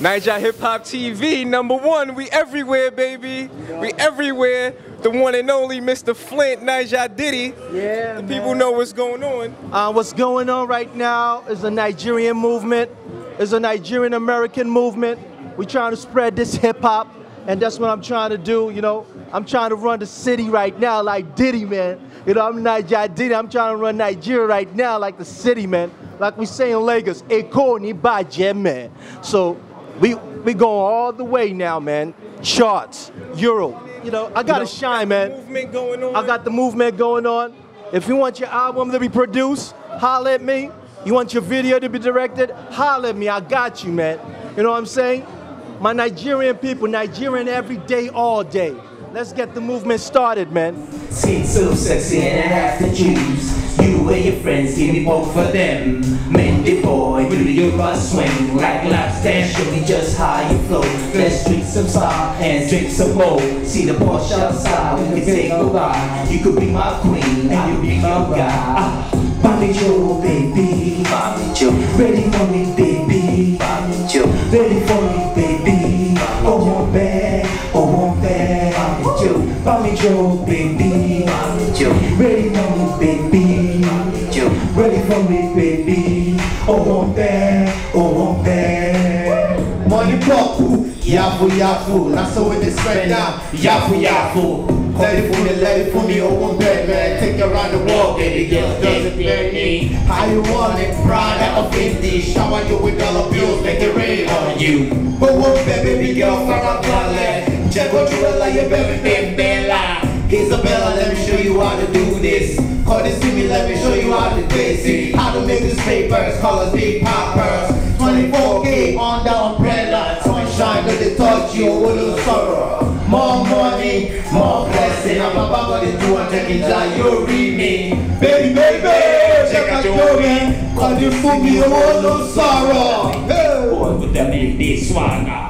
Naija Hip Hop TV, #1. We everywhere, baby. We everywhere. The one and only Mr. Flint, Naija Diddy. Yeah, the people know what's going on. What's going on right now is a Nigerian movement. It's a Nigerian-American movement. We're trying to spread this hip-hop, and that's what I'm trying to do, you know. I'm trying to run the city right now like Diddy, man. You know, I'm Naija Diddy. I'm trying to run Nigeria right now like the city, man. Like we say in Lagos, Eko ni baje, man. So we going all the way now, man. Charts, Euro. You know, I gotta shine, man. Movement going on. I got the movement going on. If you want your album to be produced, holler at me. You want your video to be directed, holler at me. I got you, man. You know what I'm saying? My Nigerian people, Nigerian every day, all day. Let's get the movement started, man. Seems so sexy and I have to choose. You and your friends, give me both for them. Mendy boy, do your bus swing like lobster. Show me just how you flow. Let's drink some spa and drink some more. See the Porsche outside, we can take a ride. You could be my queen and you be my guy. Bami Jo, baby, Bami Jo, ready for me, baby, Bami Jo, ready for me, baby. Oh, baby, oh, baby, Bami Jo, Bami Jo, baby, Bami Jo, ready for me, baby, Bami Jo, ready for me, baby. Oh, baby, oh, baby. Money pop, Yafu, Yafu, that's the way they spread down. Yafu, Yafu. Let it for me, oh one bed, man. Take around the world, baby, girl, doesn't bear me. How you want it, proud out of 50. Shower you with dollar bills, make it rain on you. But one bed, baby, girl, from our planet. Check what you like, your baby, baby, Bella. Isabella, let me show you how to do this. Call this to me, let me show you how to face it. How to make these papers, colors, big poppers. 24K on the umbrella. Sunshine, cause they touch you, a little sorrow. More money, more blessing. I'm about to do and take it like you read me. Baby, baby, check out your man. Cause you fool me, oh no sorrow.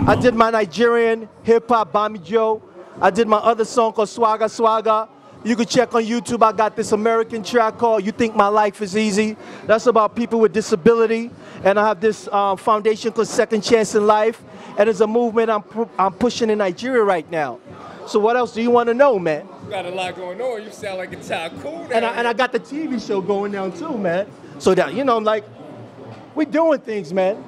I did my Nigerian hip-hop, Bami Jo. I did my other song called Swagga Swagga. You can check on YouTube. I got this American track called You Think My Life Is Easy. That's about people with disability. And I have this foundation called Second Chance in Life. And it's a movement I'm pushing in Nigeria right now. So what else do you want to know, man? You got a lot going on. You sound like a tycoon. And I got the TV show going down too, man. So that, you know, I'm like, we're doing things, man.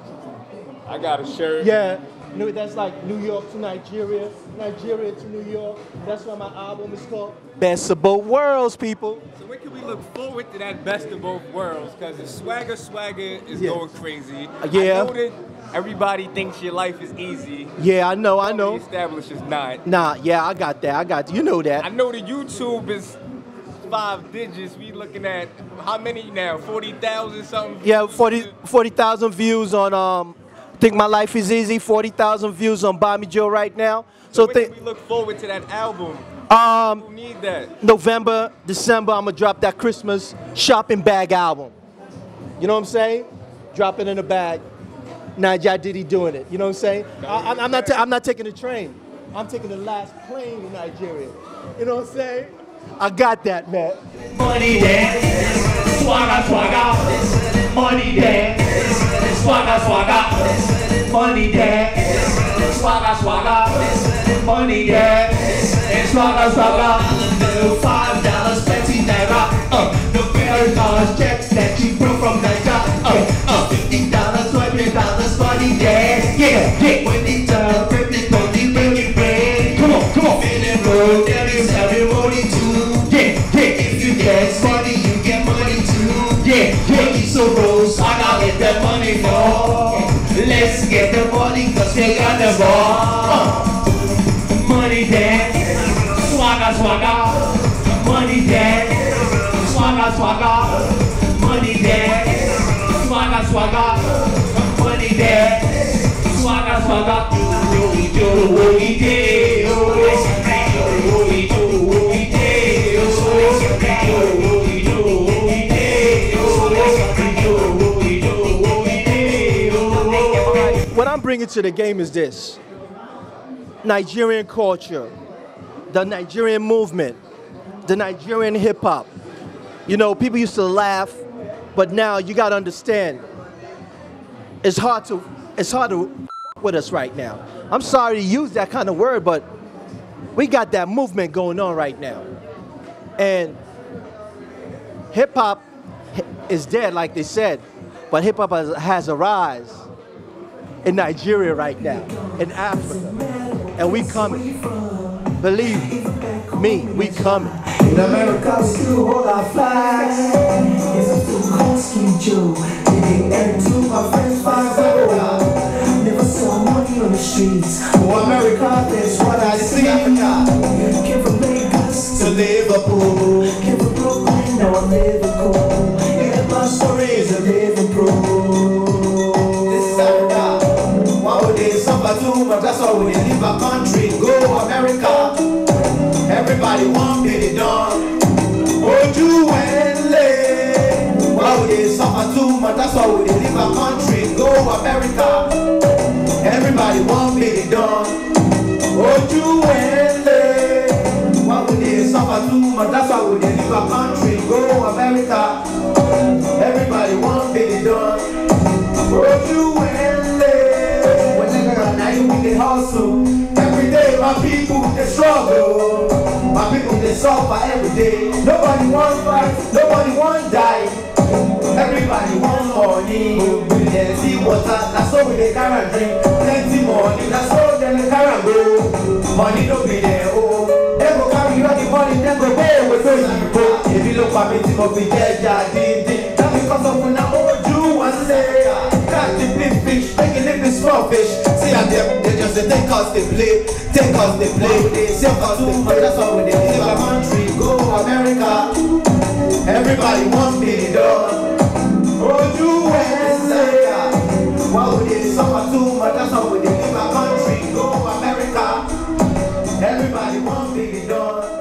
I got a shirt. Yeah. That's like New York to Nigeria, Nigeria to New York. That's why my album is called Best of Both Worlds, people. So when can we look forward to that Best of Both Worlds? Because the Swagga Swagga is going crazy. Yeah. I know that everybody thinks your life is easy. Yeah, I know, I know. Established is not. Nah, yeah, I got that. I got that. You know that. I know the YouTube is 5 digits. We looking at how many now? 40,000 something? Yeah, 40,000 views on... Think My Life Is Easy, 40,000 views on Bami Jo right now. So when do we look forward to that album? Who need that? November, December, I'm going to drop that Christmas shopping bag album. You know what I'm saying? Drop it in a bag. Naija Diddy doing it. You know what I'm saying? I'm not taking the train. I'm taking the last plane in Nigeria. You know what I'm saying? I got that, man. Money dance, swagga swagga. Money dance. Swagga swagga, money dance. Swagga swagga, money dance. Swagga swagga, $5, 20 naira. The $1,000 checks that she brought from Naija. $15, $20, money dance. Yeah, yeah. When it's a perfect body, breaking bread. Come on, come on. In the road, there is ceremony too. Yeah, yeah. If you dance money, you get money too. Yeah, yeah. So rose, the money ball. Let's get the money cause they got the ball. Money dance, swagga swagga. Money dance, swagga swagga. Money dance, swagga swagga. Money dance, swagga swagga. Bringing to the game is this: Nigerian culture, the Nigerian movement, the Nigerian hip-hop. You know, people used to laugh, but now you gotta understand, it's hard to with us right now. I'm sorry to use that kind of word, but we got that movement going on right now. And hip hop is dead, like they said, but hip hop has a rise in Nigeria right now, in Africa. And we coming. Believe me, we coming. In America, we still hold our flags. It's a constant joke. And to my friends, 5-0. Never saw money on the streets. Oh, America, that's what I see. Came from Lagos to Liverpool. Came from Brooklyn, now I'm Liverpool. And my story is a Liverpool. This is Africa. Why would they suffer too much? That's why we leave our country. Go, America. Everybody want me to done. Oh, Juwene. Why would they suffer too much? That's why we leave our country. Go, America. Everybody want me to done. Oh, Juwene. Why would they suffer too much? That's why we leave our country. Go, America. Everybody want me to done. Oh, Juwene. When they got night, they hustle. My people, they struggle. My people, they suffer every day. Nobody wants fight, nobody wants die. Everybody wants money. We can see water, that's all we they carry drink. Plenty money, that's all they carry go. Money don't be there, oh. They go carry all the money, they go away with those people. If you look for me, they go be dead, yeah, did. That's because of when I hold you and say, catch the big fish, make it live the small fish. See how they just say, take us, they play. Take us, they play, they save us, they play. That's why we leave our country, go America. Everybody wants me to done. Oh, USA. Why would they suffer too much? That's why we leave our country, go America. Everybody wants me to done.